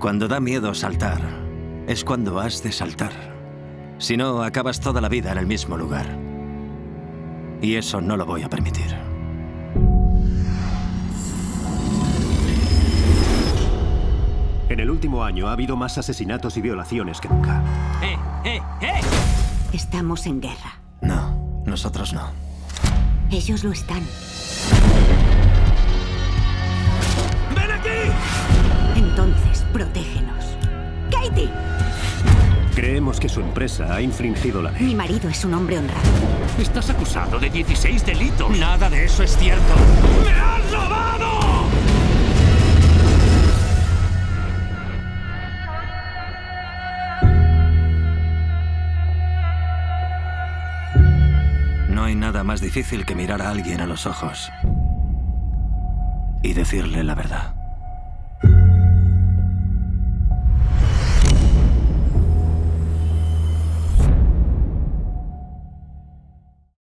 Cuando da miedo saltar, es cuando has de saltar. Si no, acabas toda la vida en el mismo lugar. Y eso no lo voy a permitir. En el último año ha habido más asesinatos y violaciones que nunca. ¡Eh! Estamos en guerra. No, nosotros no. Ellos lo están. ¡Ven aquí! Entonces, protégenos. ¡Katie! Creemos que su empresa ha infringido la ley. Mi marido es un hombre honrado. Estás acusado de 16 delitos. Nada de eso es cierto. ¡Me has robado! No hay nada más difícil que mirar a alguien a los ojos y decirle la verdad.